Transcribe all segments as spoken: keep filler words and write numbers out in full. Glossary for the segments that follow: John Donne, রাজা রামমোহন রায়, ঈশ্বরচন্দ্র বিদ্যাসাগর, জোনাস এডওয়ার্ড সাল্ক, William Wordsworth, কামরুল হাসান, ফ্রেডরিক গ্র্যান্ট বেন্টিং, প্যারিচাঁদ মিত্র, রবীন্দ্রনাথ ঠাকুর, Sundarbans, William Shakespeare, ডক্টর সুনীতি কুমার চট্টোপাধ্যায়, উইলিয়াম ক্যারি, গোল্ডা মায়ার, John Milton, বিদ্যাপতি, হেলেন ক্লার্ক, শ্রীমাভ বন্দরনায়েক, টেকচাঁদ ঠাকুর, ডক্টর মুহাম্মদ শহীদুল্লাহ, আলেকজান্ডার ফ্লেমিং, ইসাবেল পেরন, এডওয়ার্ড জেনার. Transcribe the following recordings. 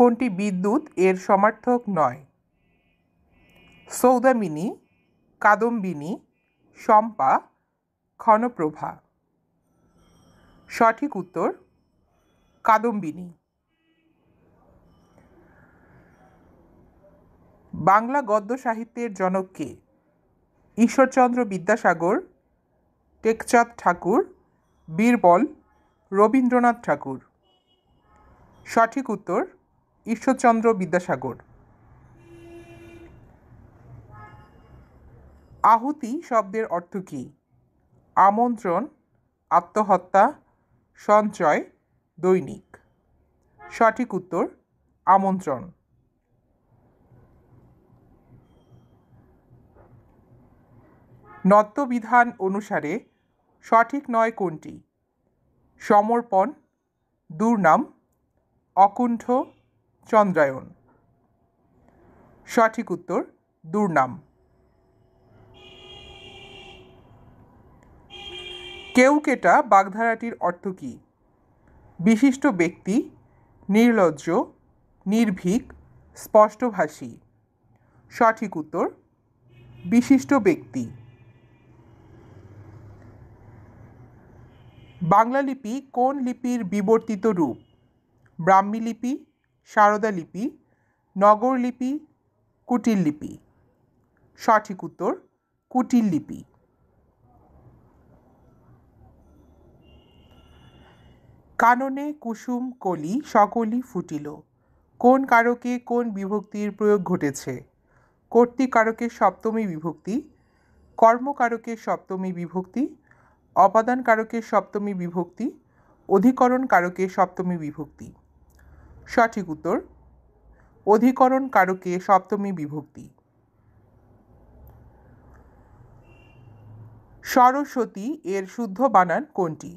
কোনটি বিদ্যুৎ এর সমার্থক নয়? সৌদামিনী, কাদম্বিনী, শম্পা, ক্ষণপ্রভা। সঠিক উত্তর কাদম্বিনী। বাংলা গদ্য সাহিত্যের জনক কে? ঈশ্বরচন্দ্র বিদ্যাসাগর, টেকচাঁদ ঠাকুর, বীরবল, রবীন্দ্রনাথ ঠাকুর। সঠিক উত্তর ঈশ্বরচন্দ্র বিদ্যাসাগর। আহুতি শব্দের অর্থ কী? আমন্ত্রণ, আত্মহত্যা, সঞ্চয়, দৈনিক। সঠিক উত্তর আমন্ত্রণ। নত্যবিধান অনুসারে সঠিক নয় কোনটি? সমর্পণ, দুর্নাম, অকুণ্ঠ, চন্দ্রায়ণ। সঠিক উত্তর দুর্নাম। কেউকেটা বাগধারাটির অর্থ কী? বিশিষ্ট ব্যক্তি, নির্লজ্জ, নির্ভীক, স্পষ্টভাষী। সঠিক উত্তর বিশিষ্ট ব্যক্তি। বাংলা লিপি কোন লিপির বিবর্তিত রূপ? ব্রাহ্মী লিপি, সারদা লিপি, নগর লিপি, কুটিল লিপি। সঠিক উত্তর কুটিল লিপি। কাননে কুসুম কলি সকলি ফুটিল কোন কারকে কোন বিভক্তির প্রয়োগ ঘটেছে? কর্তৃকারকের সপ্তমী বিভক্তি, কর্মকারকের সপ্তমী বিভক্তি, অপাদান কারকের সপ্তমী বিভক্তি, অধিকরণ কারকের সপ্তমী বিভক্তি। সঠিক উত্তর অধিকরণ কারকে সপ্তমী বিভক্তি। সরস্বতী এর শুদ্ধ বানান কোনটি?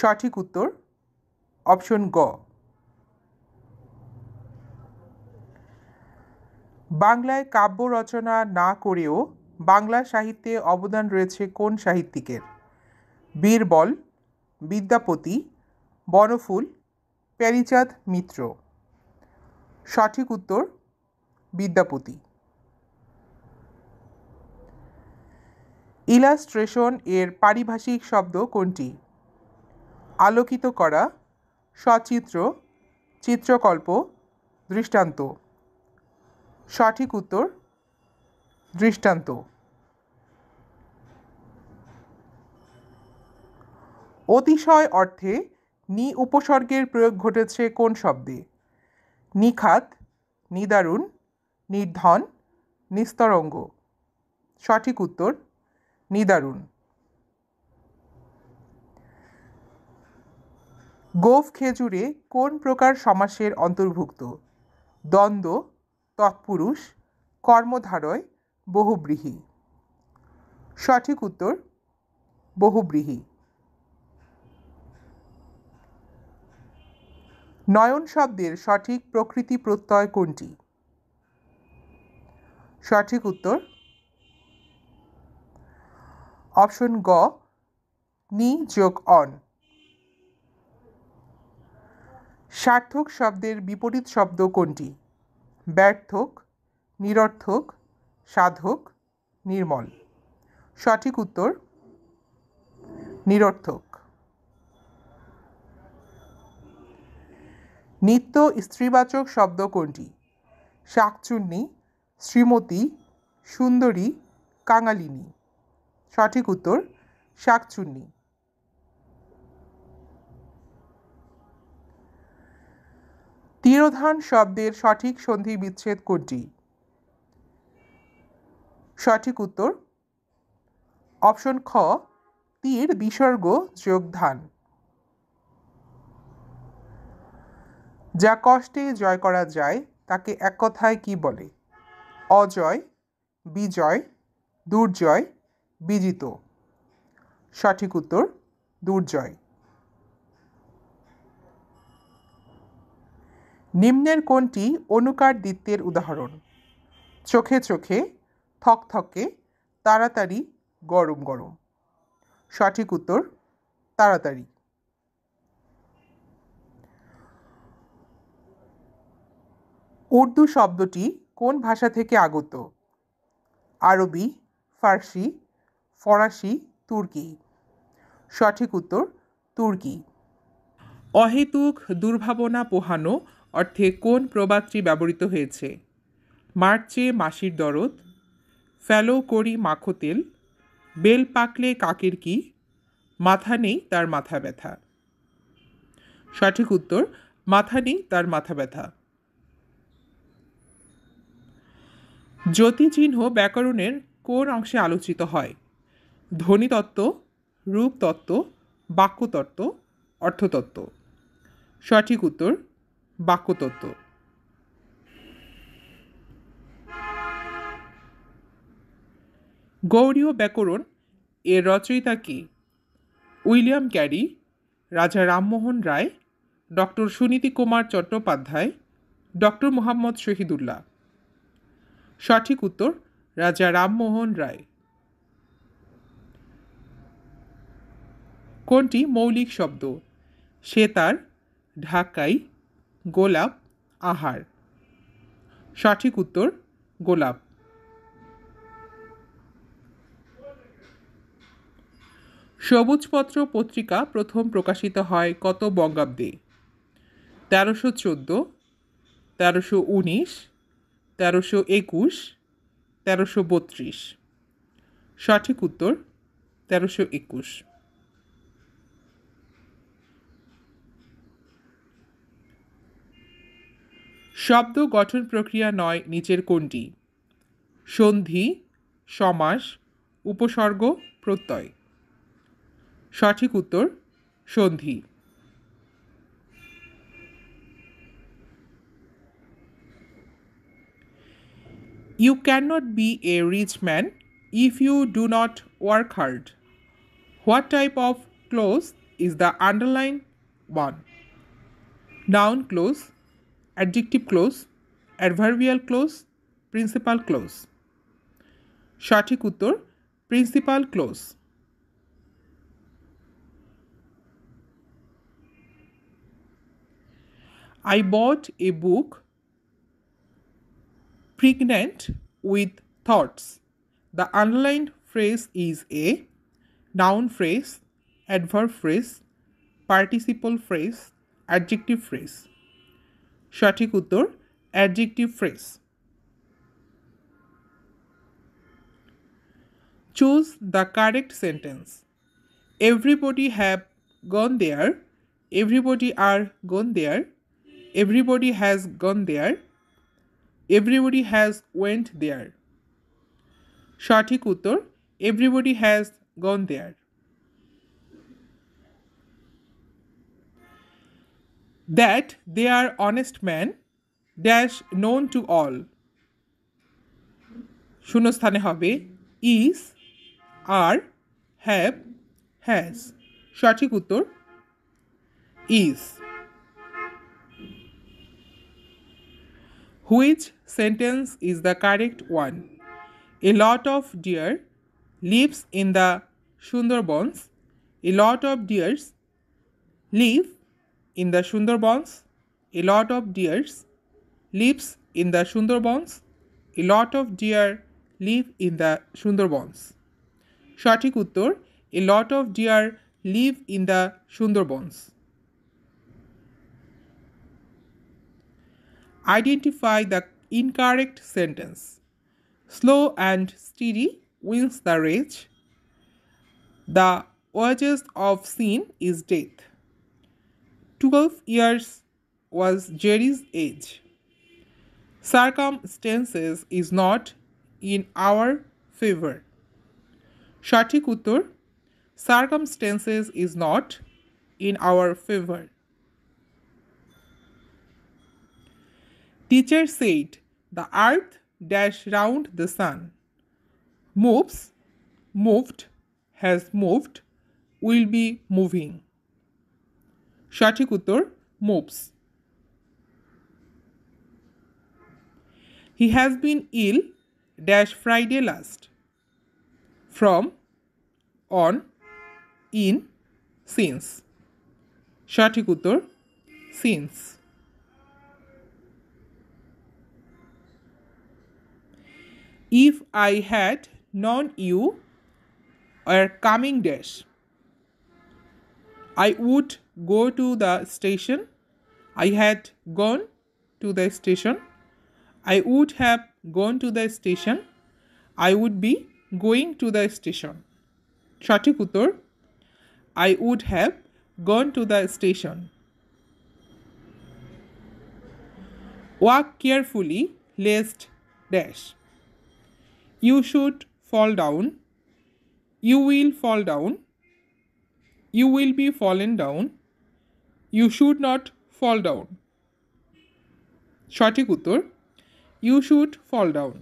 সঠিক উত্তর অপশন গ। বাংলায় কাব্য রচনা না করেও বাংলা সাহিত্যে অবদান রয়েছে কোন সাহিত্যিকের? বীরবল, বিদ্যাপতি, বনফুল, প্যারিচাঁদ মিত্র। সঠিক উত্তর বিদ্যাপতি। ইলাস্ট্রেশন এর পারিভাষিক শব্দ কোনটি? আলোকিত করা, সচিত্র, চিত্রকল্প, দৃষ্টান্ত। সঠিক উত্তর দৃষ্টান্ত। অতিশয় অর্থে নি উপসর্গের প্রয়োগ ঘটেছে কোন শব্দে? নিখাত, নিদারুণ, নির্ধন, নিস্তরঙ্গ। সঠিক উত্তর নিদারুণ। গোঁফ খেজুরে কোন প্রকার সমাসের অন্তর্ভুক্ত? দ্বন্দ্ব, তৎপুরুষ, কর্মধারয়, বহুব্রীহি। সঠিক উত্তর বহুব্রীহি। নয়ন শব্দের সঠিক প্রকৃতি প্রত্যয় কোনটি? সঠিক উত্তর অপশন গ নি যোগ অন। সার্থক শব্দের বিপরীত শব্দ কোনটি? ব্যর্থক, নিরর্থক, সাধক, নির্মল। সঠিক উত্তর নিরর্থক। নিত্য স্ত্রীবাচক শব্দ কোনটি? শাকচুন্নি, শ্রীমতী, সুন্দরী, কাঙালিনী। সঠিক উত্তর শাকচুন্নি। তিরোধান শব্দের সঠিক সন্ধি বিচ্ছেদ কোনটি? সঠিক উত্তর অপশন খ তীর বিসর্গ যোগ ধান। যা কষ্টে জয় করা যায় তাকে এক কথায় কি বলে? অজয়, বিজয়, দুর্জয়, বিজিত। সঠিক উত্তর দুর্জয়। নিম্নের কোনটি অনুকার দ্বিত্বের উদাহরণ? চোখে চোখে, থকথকে, তাড়াতাড়ি, গরম গরম। সঠিক উত্তর তাড়াতাড়ি। উর্দু শব্দটি কোন ভাষা থেকে আগত? আরবি, ফার্সি, ফরাসি, তুর্কি। সঠিক উত্তর তুর্কি। অহেতুক দুর্ভাবনা পোহানো অর্থে কোন প্রবাদটি ব্যবহৃত হয়েছে? মার্চে মাসির দরদ, ফেলো করি মাখো তেল, বেল পাকলে কাকের কি, মাথা নেই তার মাথা ব্যথা। সঠিক উত্তর মাথা নেই তার মাথা ব্যথা। জ্যোতিচিহ্ন ব্যাকরণের কোন অংশে আলোচিত হয়? ধ্বনিতত্ত্ব, রূপতত্ত্ব, বাক্যতত্ত্ব, অর্থতত্ত্ব। সঠিক উত্তর বাক্যতত্ত্ব। গৌড়ীয় ব্যাকরণ এর রচয়িতা কি? উইলিয়াম ক্যারি, রাজা রামমোহন রায়, ডক্টর সুনীতি কুমার চট্টোপাধ্যায়, ডক্টর মুহাম্মদ শহীদুল্লাহ। সঠিক উত্তর রাজা রামমোহন রায়। কোনটি মৌলিক শব্দ? সেতার, ঢাকাই, গোলাপ, আহার। সঠিক উত্তর গোলাপ। সবুজপত্র পত্রিকা প্রথম প্রকাশিত হয় কত বঙ্গাব্দে? তেরোশো চোদ্দ, তেরোশো উনিশ, তেরোশো একুশ, তেরোশো বত্রিশ। সঠিক উত্তর তেরোশো একুশ। শব্দ গঠন প্রক্রিয়া নয় নিচের কোনটি? সন্ধি, সমাস, উপসর্গ, প্রত্যয়। সঠিক উত্তর সন্ধি। You cannot be a rich man if you do not work hard. What type of clause is the underlined one? Noun clause, adjective clause, adverbial clause, principal clause. সঠিক উত্তর principal clause. I bought a book pregnant with thoughts. The underlined phrase is a noun phrase, adverb phrase, participle phrase, adjective phrase. সঠিক উত্তর adjective phrase. Choose the correct sentence. Everybody have gone there. Everybody are gone there. Everybody has gone there. Everybody has went there. সঠিক উত্তর everybody has gone there. That they are honest men dash known to all. শূন্যস্থানে হবে is, are, have, has. সঠিক উত্তর is. Which sentence is the correct one? A lot of deer lives in the Sundarbans. A lot of deers live in the Sundarbans. A lot of deers lives in the Sundarbans. A lot of deer live in the Sundarbans. সঠিক উত্তর a lot of deer live in the Sundarbans. Identify the incorrect sentence. Slow and steady wins the race. The wages of sin is death. Twelve years was Jerry's age. Circumstances is not in our favor. সঠিক উত্তর circumstances is not in our favor. Teacher said, the earth dash round the sun. Moves, moved, has moved, will be moving. সঠিক উত্তর moves. He has been ill dash Friday last. From, on, in, since. সঠিক উত্তর since. If I had known you were coming dash, I would go to the station. I had gone to the station. I would have gone to the station. I would be going to the station. সঠিক উত্তর I would have gone to the station. Walk carefully lest dash. You should fall down. You will fall down. You will be fallen down. You should not fall down. সঠিক উত্তর You should fall down.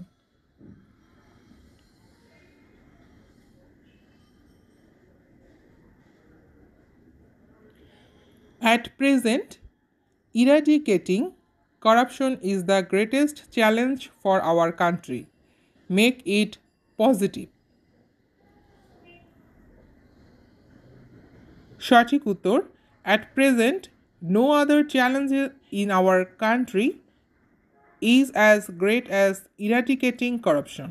At present, eradicating corruption is the greatest challenge for our country. Make it positive. সঠিক উত্তর At present, no other challenge in our country is as great as eradicating corruption.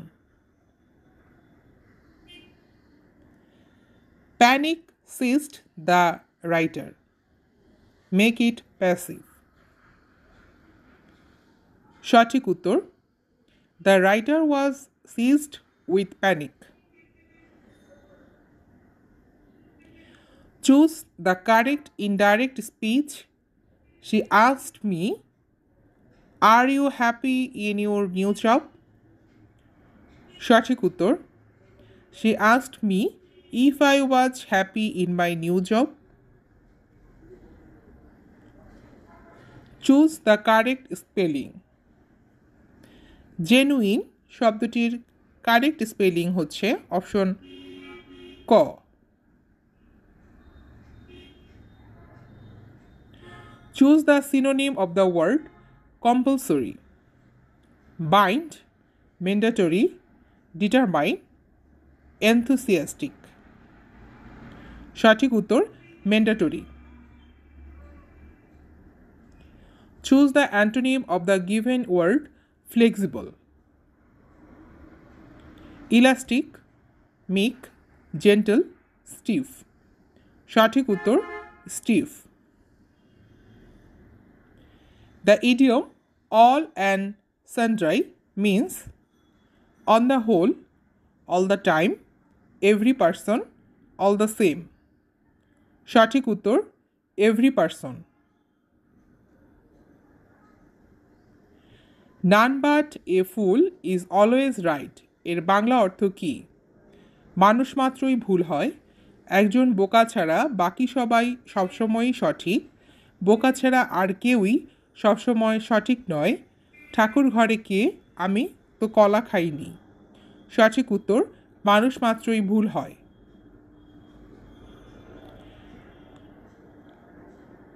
Panic seized the writer. Make it passive. সঠিক উত্তর The writer was seized with panic. Choose the correct indirect speech. She asked me, "Are you happy in your new job?" সঠিক উত্তর She asked me if I was happy in my new job. Choose the correct spelling. Genuine শব্দটির correct spelling হচ্ছে option ক। Choose the synonym of the word compulsory. Bind, mandatory, determine, enthusiastic. সঠিক উত্তর mandatory. Choose the antonym of the given word flexible. Elastic, meek, gentle, stiff. সঠিক উত্তর stiff. The idiom all and sundry means on the whole, all the time, every person, all the same. সঠিক উত্তর every person. None but a fool is always right. এর বাংলা অর্থ কি? মানুষ মাত্রই ভুল হয়, একজন বোকা ছাড়া বাকি সবাই সবসময়ই সঠিক, বোকা ছাড়া আর কেউই সবসময় সঠিক নয়, ঠাকুর ঘরে কে আমি তো কলা খাইনি। সঠিক উত্তর মানুষ মাত্রই ভুল হয়।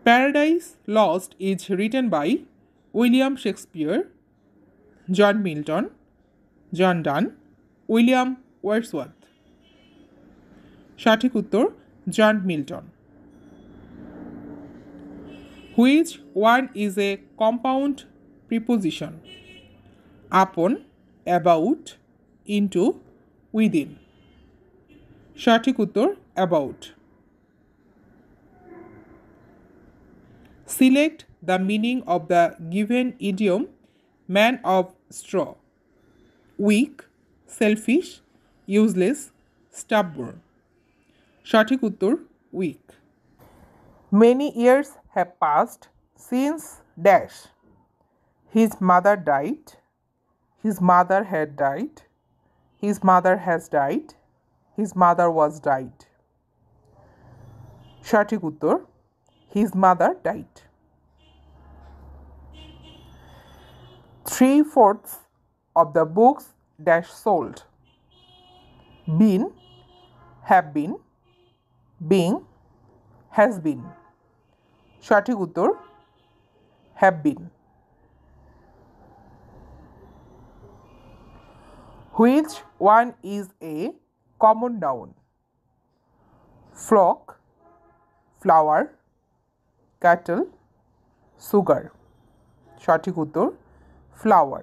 Paradise Lost is written by William Shakespeare, John Milton, John Donne, William Wordsworth. সঠিক উত্তর John Milton. Which one is a compound preposition? Upon, about, into, within. সঠিক উত্তর about. Select the meaning of the given idiom man of straw. Weak, selfish, useless, stubborn. সঠিক উত্তর weak. Many years have passed since dash. His mother died. His mother had died. His mother has died. His mother was died. সঠিক উত্তর His mother died. Three-fourths of the books dash sold. Been, have been, being, has been. সঠিক উত্তর have been. Which one is a common noun? Flock, flower, cattle, sugar. সঠিক উত্তর flower.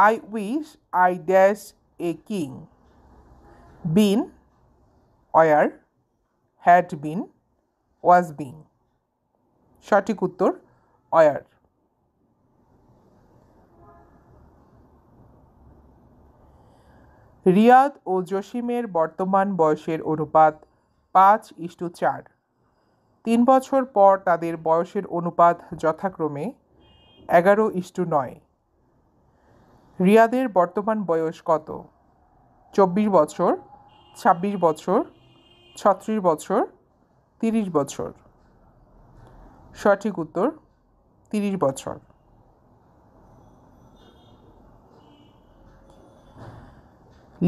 I wish I dash a king. Been, where, had been, was being. সঠিক উত্তর wire. Riyad ও জসিমের বর্তমান বয়সের অনুপাত পাঁচ ইস্টু চার। তিন বছর পর তাদের বয়সের অনুপাত যথাক্রমে এগারো ইস্টু নয়। রিয়াদের বর্তমান বয়স কত? চব্বিশ বছর, ছাব্বিশ বছর, ছত্রিশ বছর, তিরিশ বছর। সঠিক উত্তর তিরিশ বছর।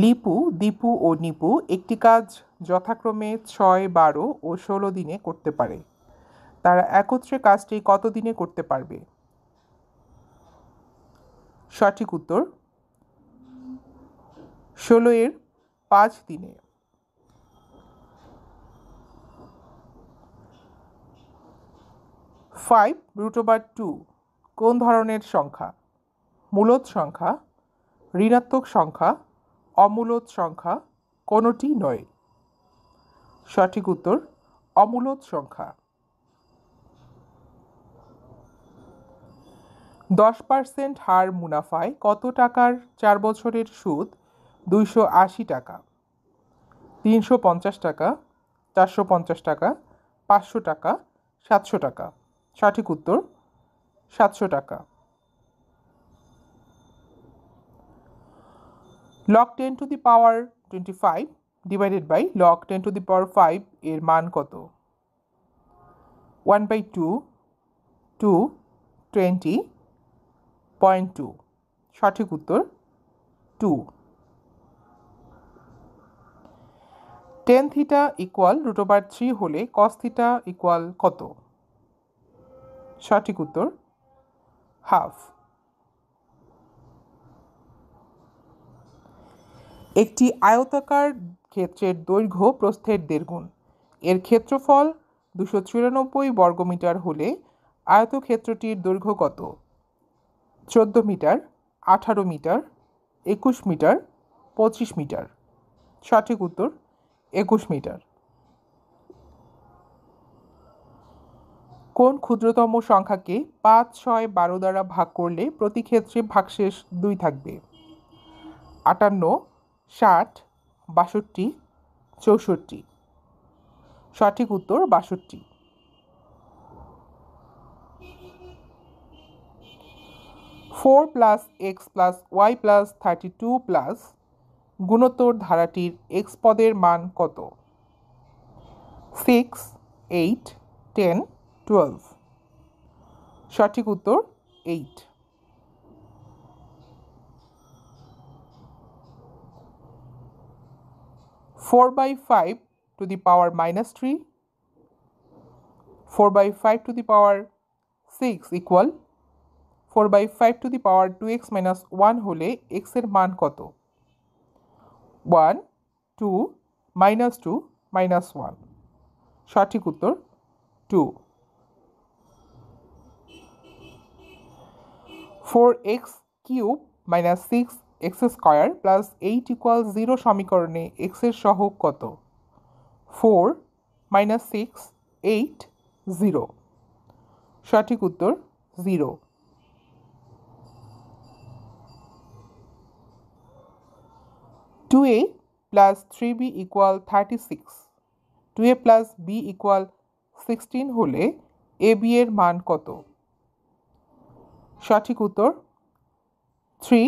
লিপু, দীপু ও নিপু একটি কাজ যথাক্রমে ছয়, বারো ও ষোলো দিনে করতে পারে। তারা একত্রে কাজটি কত দিনে করতে পারবে? সঠিক উত্তর ষোলো এর পাঁচ দিনে। ফাইভ রুট ওভার টু কোন ধরনের সংখ্যা? মূলত সংখ্যা, ঋণাত্মক সংখ্যা, অমূলত সংখ্যা, কোনোটি নয়। সঠিক উত্তর অমূলত সংখ্যা। দশ পার্সেন্ট হার মুনাফায় কত টাকার চার বছরের সুদ? দুইশো আশি টাকা, তিনশো পঞ্চাশ টাকা, চারশো পঞ্চাশ টাকা, পাঁচশো টাকা, সাতশো টাকা। সঠিক উত্তর সাতশো টাকা। Log ten to the power twenty five divided by log ten to the power five এর মান কত? One by two, two, twenty, point two. সঠিক উত্তর two. Tan theta equal root over three হলে কস থিটা ইকুয়াল কত? সঠিক উত্তর half. একটি আয়তাকার ক্ষেত্রের দৈর্ঘ্য প্রস্থের দেড় গুণ, এর ক্ষেত্রফল দুশো চুরানব্বই বর্গমিটার হলে আয়তক্ষেত্রটির দৈর্ঘ্য কত? চোদ্দো মিটার, আঠারো মিটার, একুশ মিটার, পঁচিশ মিটার। সঠিক উত্তর একুশ মিটার। কোন ক্ষুদ্রতম সংখ্যাকে পাঁচ, ছয়, বারো দ্বারা ভাগ করলে প্রতি ক্ষেত্রে ভাগশেষ দুই থাকবে? আটান্ন, ষাট, বাষট্টি, চৌষট্টি। সঠিক উত্তর বাষট্টি। Four plus X plus Y plus thirty two plus গুণোত্তর ধারাটির এক্স পদের মান কত? Six, eight, ten, twelve. সঠিক উত্তর eight. Four by five to the power minus three, four by five to the power six equal four by five to the power two X minus one হলে এক্সের মান কত? One, two, minus two, minus one. সঠিক উত্তর two. Four X cube minus six x square plus eight equal zero সমীকরণে এক্সের সহগ কত? Four minus six, eight, zero. সঠিক উত্তর zero. Two A plus three B equal thirty six, two A plus B equal sixteen হলে A B এর মান কত? সঠিক উত্তর থ্রি,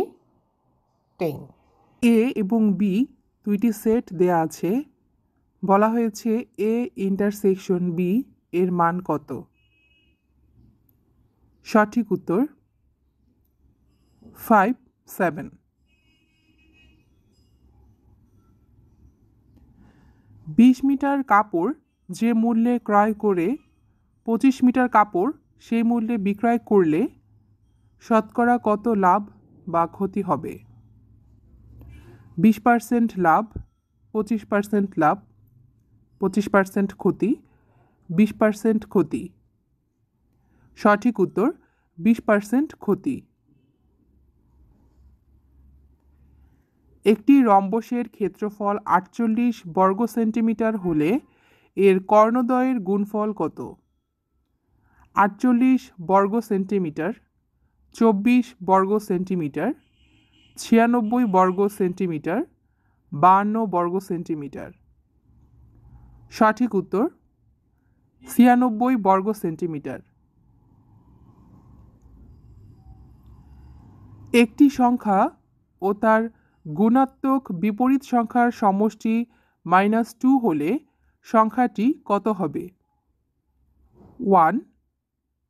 টেন। এ এবং বি দুইটি সেট দেয়া আছে, বলা হয়েছে এ ইন্টারসেকশন বি এর মান কত? সঠিক উত্তর ফাইভ, সেভেন। বিশ মিটার কাপড় যে মূল্যে ক্রয় করে পঁচিশ মিটার কাপড় সেই মূল্যে বিক্রয় করলে শতকরা কত লাভ বা ক্ষতি হবে? বিশ পার্সেন্ট লাভ, পঁচিশ পার্সেন্ট লাভ, পঁচিশ পার্সেন্ট ক্ষতি, বিশ পার্সেন্ট ক্ষতি। সঠিক উত্তর বিশ পার্সেন্ট ক্ষতি। একটি রম্বসের ক্ষেত্রফল আটচল্লিশ বর্গ সেন্টিমিটার হলে এর কর্ণদ্বয়ের গুণফল কত? আটচল্লিশ বর্গ সেন্টিমিটার, চব্বিশ বর্গ সেন্টিমিটার, ছিয়ানব্বই বর্গ সেন্টিমিটার, বাহান্ন বর্গ সেন্টিমিটার। সঠিক উত্তর ছিয়ানব্বই বর্গ সেন্টিমিটার। একটি সংখ্যা ও তার গুণাত্মক বিপরীত সংখ্যার সমষ্টি মাইনাস টু হলে সংখ্যাটি কত হবে? One,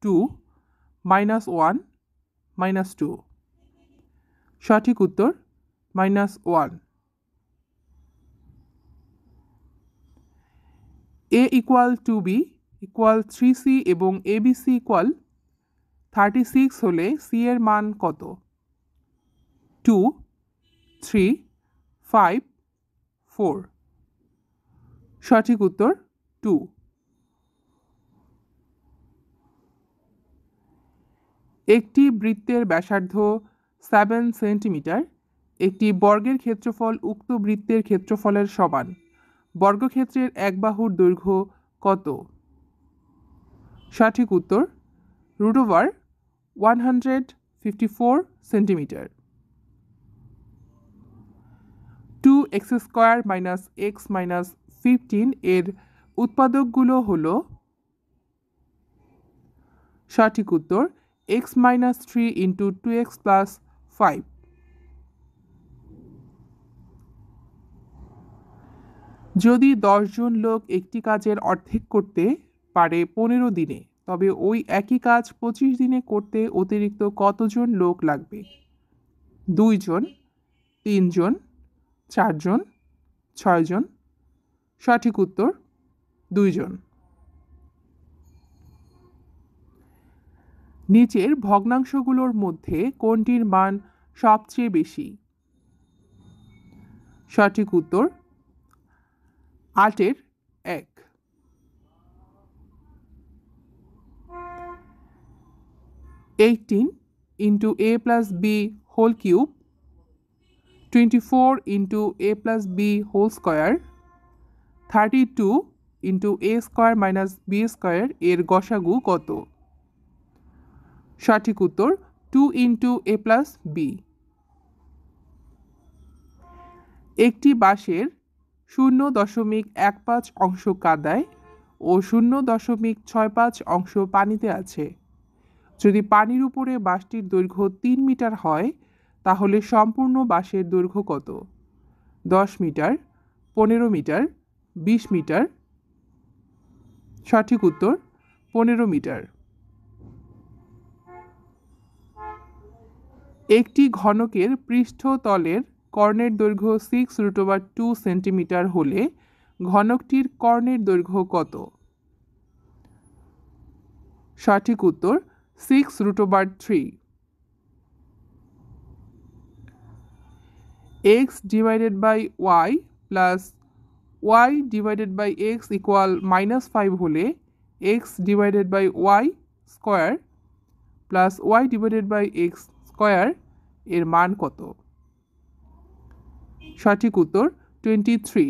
two, minus one, minus two. সঠিক উত্তর minus one. A equal two B equal three C এবং A B C equal thirty six হলে সি এর মান কত? Two, three, five, four. সঠিক উত্তর টু। একটি বৃত্তের ব্যাসার্ধ সেভেন সেন্টিমিটার, একটি বর্গের ক্ষেত্রফল উক্ত বৃত্তের ক্ষেত্রফলের সমান, বর্গক্ষেত্রের এক বাহুর দৈর্ঘ্য কত? সঠিক উত্তর root over one hundred fifty four centimetre. Two X square minus X minus fifteen এর উৎপাদকগুলো হল? সঠিক উত্তর X minus three into two X plus five. যদি দশজন লোক একটি কাজের অর্ধেক করতে পারে পনেরো দিনে, তবে ওই একই কাজ পঁচিশ দিনে করতে অতিরিক্ত কতজন লোক লাগবে? দুইজন, তিনজন, চারজন, ছয়জন। সঠিক উত্তর দুইজন। নিচের ভগ্নাংশগুলোর মধ্যে কোনটির মান সবচেয়ে বেশি? সঠিক উত্তর আটের এক। Eighteen into A plus B whole cube, twenty four into A plus B whole square, thirty two into A square minus B square এর গসাগু কত? সঠিক উত্তর two into A plus B. একটি বাঁশের শূন্য দশমিক এক পাঁচ অংশ কাদায় ও শূন্য দশমিক ছয় পাঁচ অংশ পানিতে আছে। যদি পানির উপরে বাঁশটির দৈর্ঘ্য তিন মিটার হয় তাহলে সম্পূর্ণ বাঁশের দৈর্ঘ্য কত? দশ মিটার, পনেরো মিটার, বিশ মিটার। সঠিক উত্তর পনেরো মিটার। একটি ঘনকের পৃষ্ঠতলের কর্ণের দৈর্ঘ্য six root over two centimetre হলে ঘনকটির কর্ণের দৈর্ঘ্য কত? সঠিক উত্তর six root over three. X divided by Y plus Y divided by X equal minus five হলে X divided by Y square plus Y divided by X square এর মান কত? সঠিক উত্তর টোয়েন্টি থ্রি।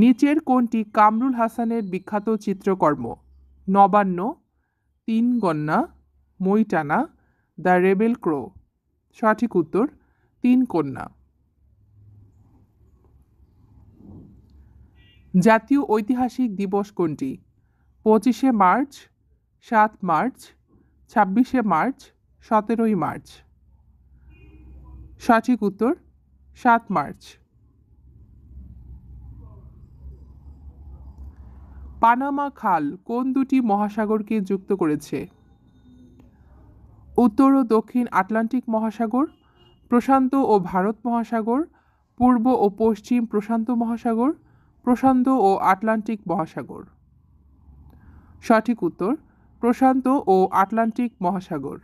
নিচের কোনটি কামরুল হাসানের বিখ্যাত চিত্রকর্ম? নবান্ন, তিন কন্যা, মইটানা, দ্য রেবেল ক্রো। সঠিক উত্তর তিন কন্যা। জাতীয় ঐতিহাসিক দিবস কোনটি? পঁচিশে মার্চ, সাত মার্চ, ছাব্বিশে মার্চ, সতেরোই মার্চ। সঠিক উত্তর সাত মার্চ। পানামা খাল কোন দুটি মহাসাগরকে যুক্ত করেছে? উত্তর ও দক্ষিণ আটলান্টিক মহাসাগর, প্রশান্ত ও ভারত মহাসাগর, পূর্ব ও পশ্চিম প্রশান্ত মহাসাগর, প্রশান্ত ও আটলান্টিক মহাসাগর। সঠিক উত্তর প্রশান্ত ও আটলান্টিক মহাসাগর।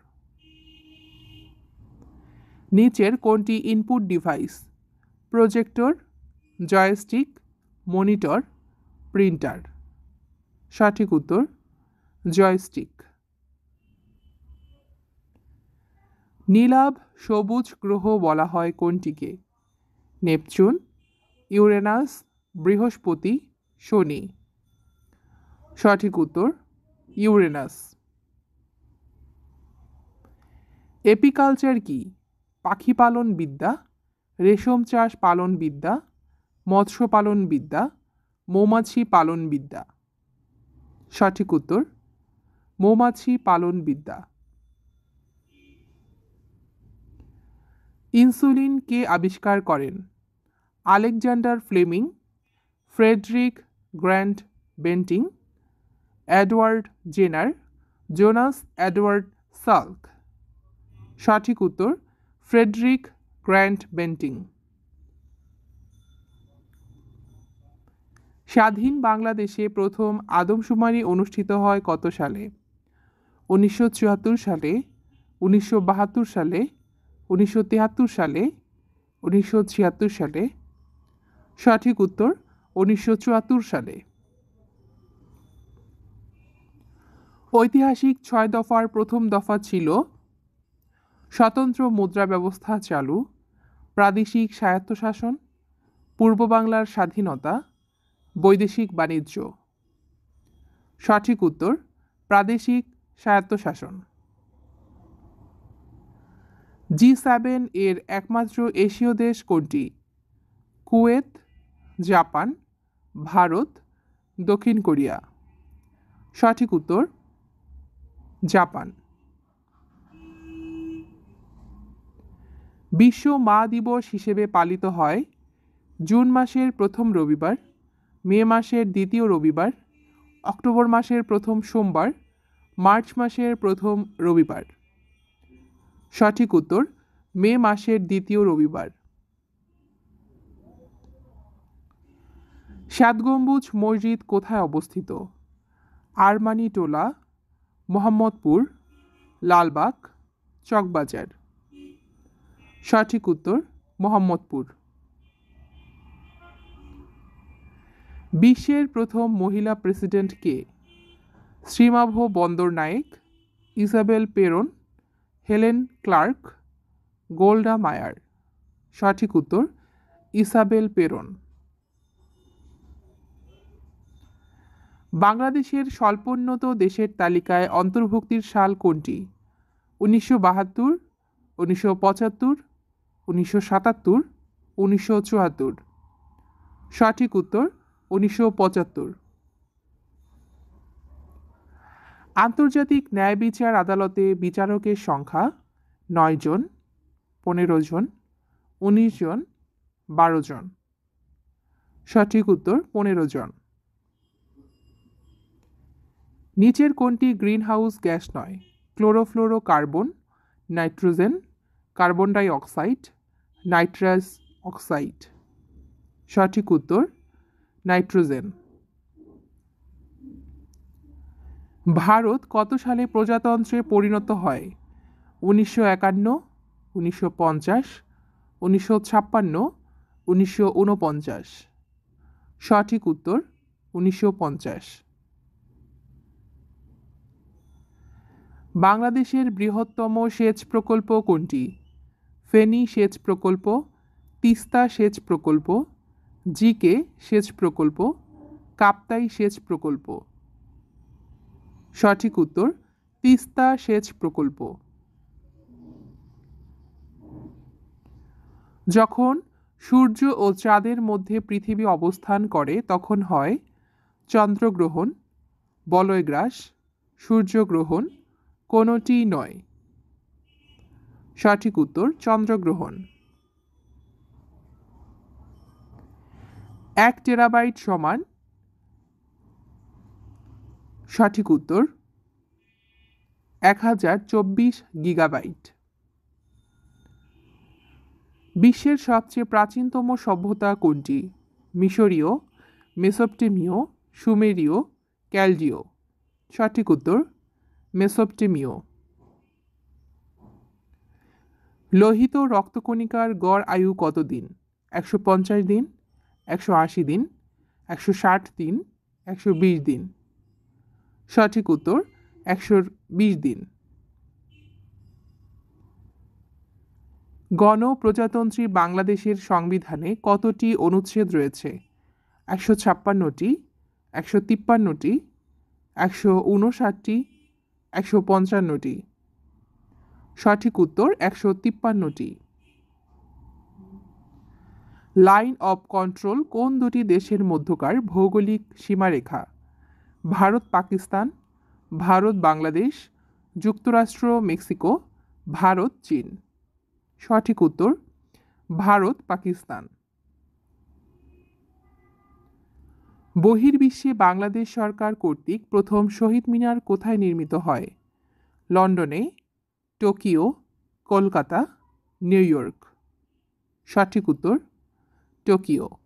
নিচের কোনটি input device? Projector, joystick, monitor, printer. সঠিক উত্তর জয়স্টিক। নীলাভ সবুজ গ্রহ বলা হয় কোনটিকে? নেপচুন, ইউরেনাস, বৃহস্পতি, শনি। সঠিক উত্তর ইউরেনাস। এপিকালচার কি? পাখি পালন বিদ্যা, রেশম চাষ পালন বিদ্যা, মৎস্য পালন বিদ্যা, মৌমাছি পালন বিদ্যা। সঠিক উত্তর মৌমাছি পালন বিদ্যা। ইনসুলিন কে আবিষ্কার করেন? আলেকজান্ডার ফ্লেমিং, ফ্রেডরিক গ্র্যান্ট বেন্টিং, এডওয়ার্ড জেনার, জোনাস এডওয়ার্ড সাল্ক। সঠিক উত্তর ফ্রেডরিক গ্র্যান্ট বেন্টিং। স্বাধীন বাংলাদেশে প্রথম আদমশুমারি অনুষ্ঠিত হয় কত সালে? উনিশশো চুয়াত্তর সালে, উনিশশো বাহাত্তর সালে, উনিশশো তিয়াত্তর সালে, উনিশশো ছিয়াত্তর সালে। সঠিক উত্তর উনিশশো চুয়াত্তর সালে। ঐতিহাসিক ছয় দফার প্রথম দফা ছিল স্বতন্ত্র মুদ্রা ব্যবস্থা চালু, প্রাদেশিক স্বায়ত্তশাসন, পূর্ব বাংলার স্বাধীনতা, বৈদেশিক বাণিজ্য। সঠিক উত্তর প্রাদেশিক স্বায়ত্তশাসন। জি সেভেন এর একমাত্র এশীয় দেশ কোনটি? কুয়েত, জাপান, ভারত, দক্ষিণ কোরিয়া। সঠিক উত্তর জাপান। বিশ্ব মা দিবস হিসেবে পালিত হয় জুন মাসের প্রথম রবিবার, মে মাসের দ্বিতীয় রবিবার, অক্টোবর মাসের প্রথম সোমবার, মার্চ মাসের প্রথম রবিবার। সঠিক উত্তর মে মাসের দ্বিতীয় রবিবার। সাত গম্বুজ মসজিদ কোথায় অবস্থিত? আরমানি টোলা, মোহাম্মদপুর, লালবাগ, চকবাজার। সঠিক উত্তর মোহাম্মদপুর। বিশ্বের প্রথম মহিলা প্রেসিডেন্ট কে? শ্রীমাভ বন্দরনায়েক, ইসাবেল পেরন, হেলেন ক্লার্ক, গোল্ডা মায়ার। সঠিক উত্তর ইসাবেল পেরন। বাংলাদেশের স্বল্পোন্নত দেশের তালিকায় অন্তর্ভুক্তির সাল কোনটি? উনিশশো বাহাত্তর, উনিশশো পঁচাত্তর, উনিশশো সাতাত্তর, উনিশশো চুয়াত্তর। সঠিক উত্তর উনিশশো পঁচাত্তর। আন্তর্জাতিক ন্যায় বিচার আদালতে বিচারকের সংখ্যা নয় জন, পনেরো জন, উনিশ জন, বারো জন। সঠিক উত্তর পনেরো জন। নিচের কোনটি গ্রিনহাউস গ্যাস নয়? Chlorofluorocarbon, nitrogen, carbon dioxide, nitrous oxide. সঠিক উত্তর নাইট্রোজেন। ভারত কত সালে প্রজাতন্ত্রে পরিণত হয়? উনিশশো একান্ন, উনিশশো পঞ্চাশ, উনিশশো ছাপ্পান্ন, উনিশশো উনপঞ্চাশ। সঠিক উত্তর উনিশশো পঞ্চাশ। বাংলাদেশের বৃহত্তম সেচ প্রকল্প কোনটি? ফেনী সেচ প্রকল্প, তিস্তা সেচ প্রকল্প, জিকে সেচ প্রকল্প, কাপ্তাই সেচ প্রকল্প। সঠিক উত্তর তিস্তা সেচ প্রকল্প। যখন সূর্য ও চাঁদের মধ্যে পৃথিবী অবস্থান করে তখন হয় চন্দ্রগ্রহণ, বলয়গ্রাস, সূর্যগ্রহণ, কোনটি নয়? সঠিক উত্তর চন্দ্রগ্রহণ। এক টেরাবাইট সমান। সঠিক উত্তর এক হাজার চব্বিশ গিগাবাইট। বিশ্বের সবচেয়ে প্রাচীনতম সভ্যতা কোনটি? মিশরীয়, মেসোপটেমীয়, সুমেরীয়, ক্যালডীয়। সঠিক উত্তর মেসোপটেমীয়। লোহিত রক্তকণিকার গড় আয়ু কতদিন? একশো পঞ্চাশ দিন, একশো আশি দিন, একশো ষাট দিন, একশো বিশ দিন। সঠিক উত্তর একশো বিশ দিন। গণপ্রজাতন্ত্রী বাংলাদেশের সংবিধানে কতটি অনুচ্ছেদ রয়েছে? একশো ছাপ্পান্নটি, একশো তিপ্পান্নটি, একশো উনষাটটি, একশো পঞ্চান্নটি। সঠিক উত্তর একশো তিপ্পান্নটি। লাইন অফ কন্ট্রোল কোন দুটি দেশের মধ্যকার ভৌগোলিক সীমারেখা? ভারত পাকিস্তান, ভারত বাংলাদেশ, যুক্তরাষ্ট্র মেক্সিকো, ভারত চীন। সঠিক উত্তর ভারত পাকিস্তান। বহির্বিশ্বে বাংলাদেশ সরকার কর্তৃক প্রথম শহীদ মিনার কোথায় নির্মিত হয়? লন্ডনে, টোকিও, কলকাতা, নিউ ইয়র্ক। সঠিক উত্তর টোকিও।